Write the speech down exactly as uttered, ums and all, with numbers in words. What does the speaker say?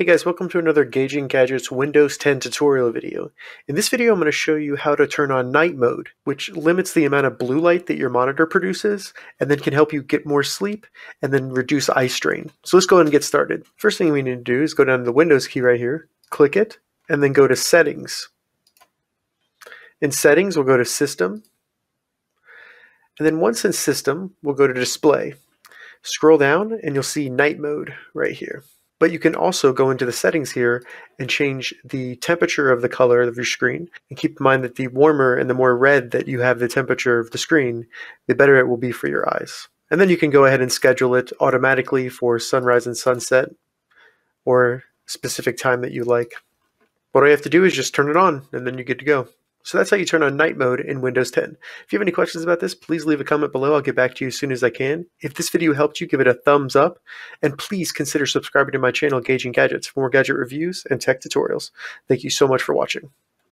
Hey guys, welcome to another Gauging Gadgets Windows ten tutorial video. In this video I'm going to show you how to turn on night mode, which limits the amount of blue light that your monitor produces and then can help you get more sleep and then reduce eye strain. So let's go ahead and get started. First thing we need to do is go down to the Windows key right here, click it, and then go to Settings. In Settings we'll go to System, and then once in System we'll go to Display. Scroll down and you'll see Night Mode right here. But you can also go into the settings here and change the temperature of the color of your screen. And keep in mind that the warmer and the more red that you have the temperature of the screen, the better it will be for your eyes. And then you can go ahead and schedule it automatically for sunrise and sunset or specific time that you like. What I have to do is just turn it on and then you're good to go. So that's how you turn on night mode in Windows ten. If you have any questions about this, please leave a comment below. I'll get back to you as soon as I can. If this video helped you, give it a thumbs up, and please consider subscribing to my channel, Gauging Gadgets, for more gadget reviews and tech tutorials. Thank you so much for watching.